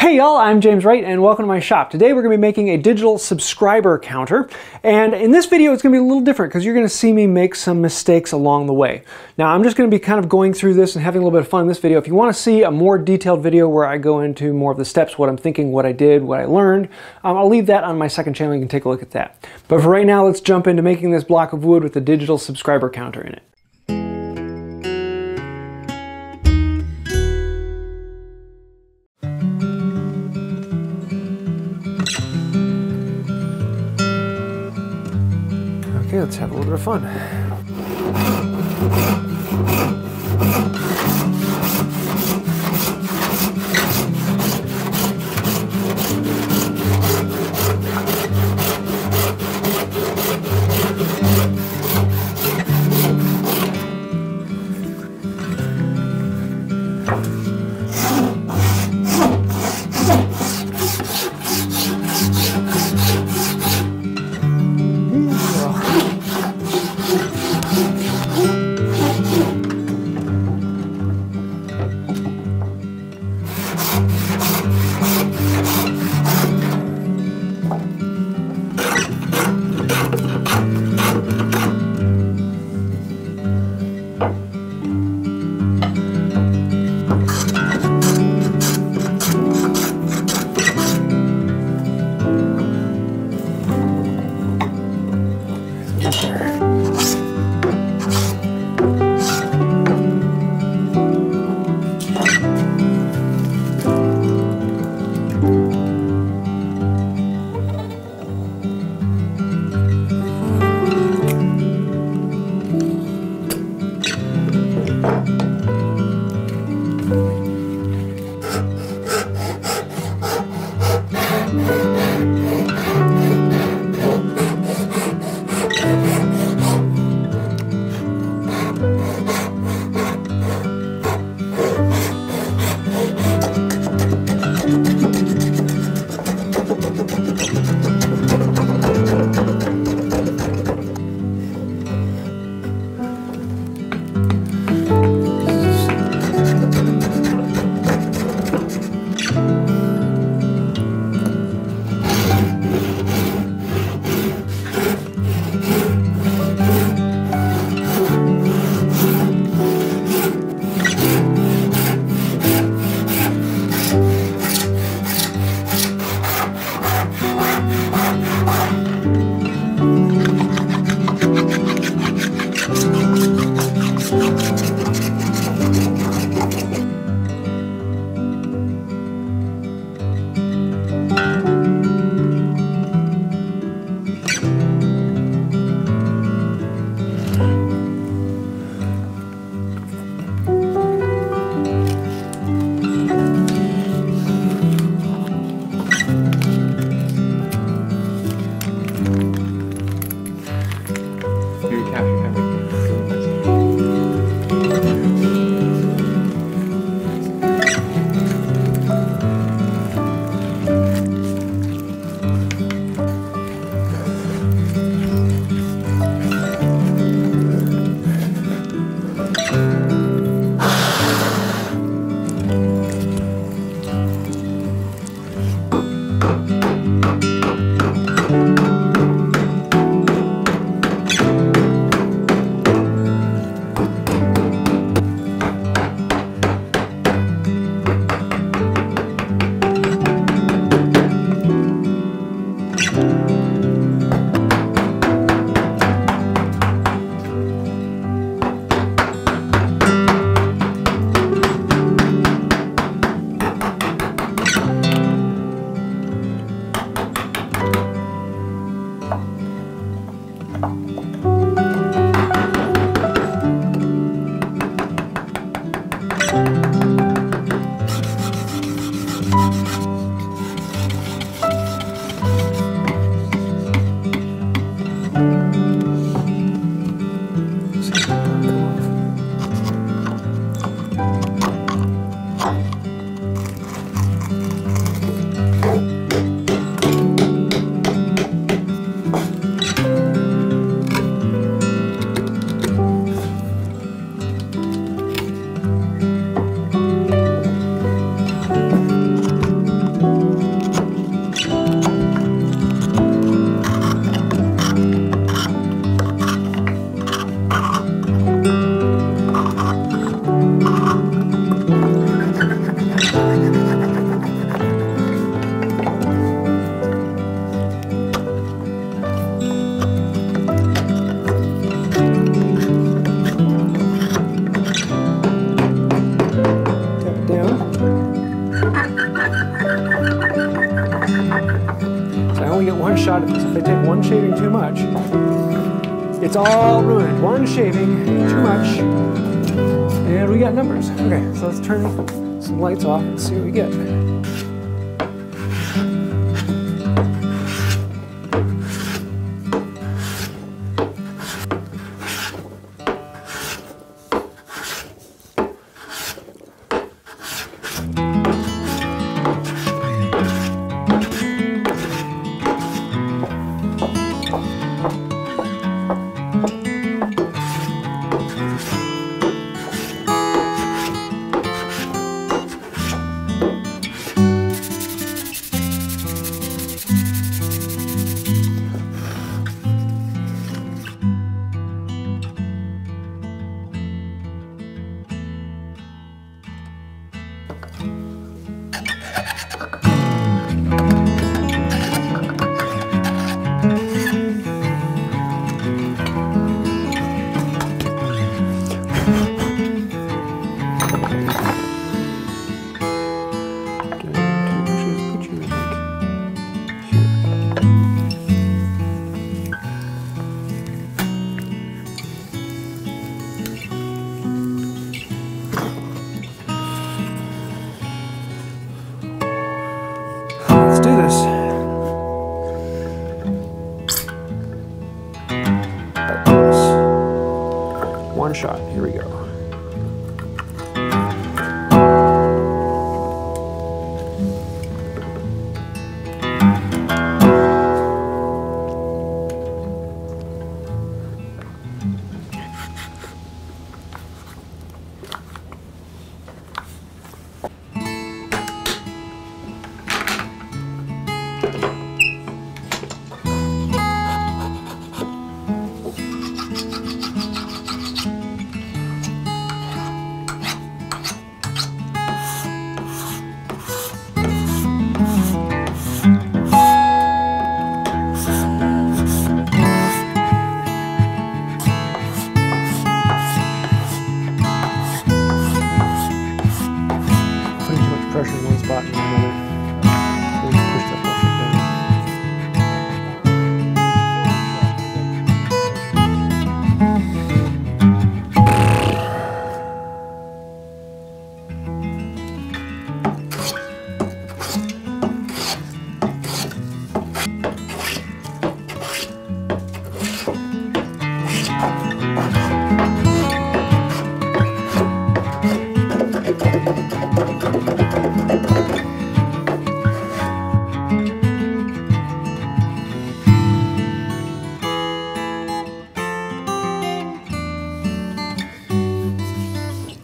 Hey y'all, I'm James Wright and welcome to my shop. Today we're going to be making a digital subscriber counter, and in this video it's going to be a little different because you're going to see me make some mistakes along the way. Now I'm just going to be kind of going through this and having a little bit of fun in this video. If you want to see a more detailed video where I go into more of the steps, what I'm thinking, what I did, what I learned, I'll leave that on my second channel. You can take a look at that. But for right now, let's jump into making this block of wood with a digital subscriber counter in it. Okay, let's have a little bit of fun. So I only get one shot at this. If I take one shaving too much, it's all ruined. One shaving too much, and we got numbers. Okay, so let's turn some lights off and see what we get. One shot, here we go.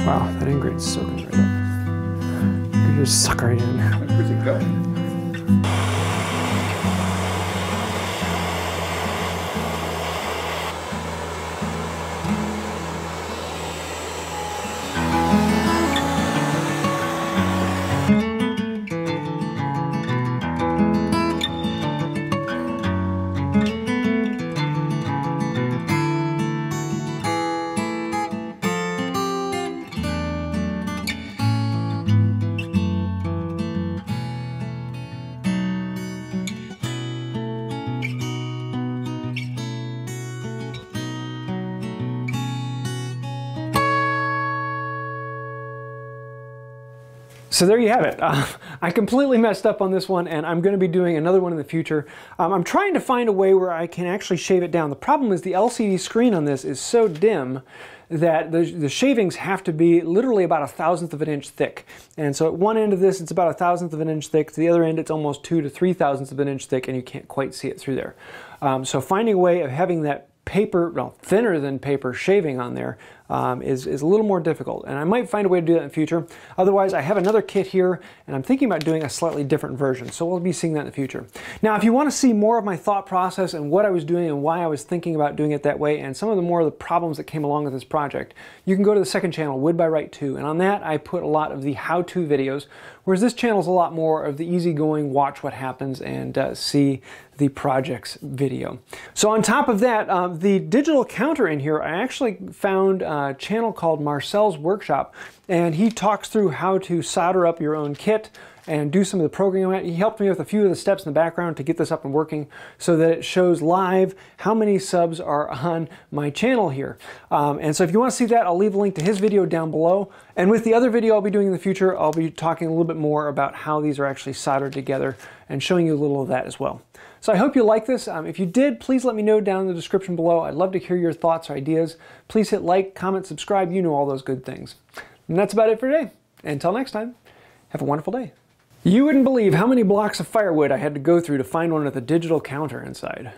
Wow, that ingrain's soaking right up. You could just suck right in. Where's it going? So there you have it. I completely messed up on this one, and I'm going to be doing another one in the future. I'm trying to find a way where I can actually shave it down. The problem is the LCD screen on this is so dim that the shavings have to be literally about 1/1000 of an inch thick. And so at one end of this, it's about 1/1000 of an inch thick. To the other end, it's almost 2 to 3 thousandths of an inch thick, and you can't quite see it through there. So finding a way of having that paper, well, thinner than paper shaving on there is a little more difficult, and I might find a way to do that in the future. Otherwise, I have another kit here, and I'm thinking about doing a slightly different version, so we'll be seeing that in the future. Now, if you want to see more of my thought process and what I was doing and why I was thinking about doing it that way, and some of the more of the problems that came along with this project, you can go to the second channel, Wood By Wright 2, and on that, I put a lot of the how-to videos, whereas this channel's a lot more of the easygoing, watch what happens, and see the projects video. So on top of that, the digital counter in here, I actually found a channel called Marcel's Workshop, and he talks through how to solder up your own kit and do some of the programming. He helped me with a few of the steps in the background to get this up and working so that it shows live how many subs are on my channel here. And so if you want to see that, I'll leave a link to his video down below. And with the other video I'll be doing in the future, I'll be talking a little bit more about how these are actually soldered together and showing you a little of that as well. So I hope you like this. If you did, please let me know down in the description below. I'd love to hear your thoughts or ideas. Please hit like, comment, subscribe, you know all those good things. And that's about it for today. Until next time, have a wonderful day. You wouldn't believe how many blocks of firewood I had to go through to find one with a digital counter inside.